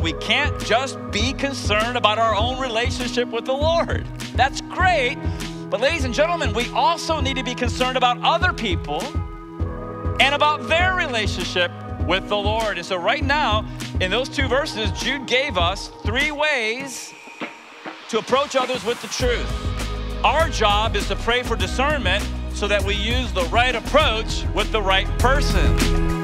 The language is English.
We can't just be concerned about our own relationship with the Lord. That's great, but ladies and gentlemen, we also need to be concerned about other people and about their relationship with the Lord. And so right now, in those two verses, Jude gave us three ways to approach others with the truth. Our job is to pray for discernment so that we use the right approach with the right person.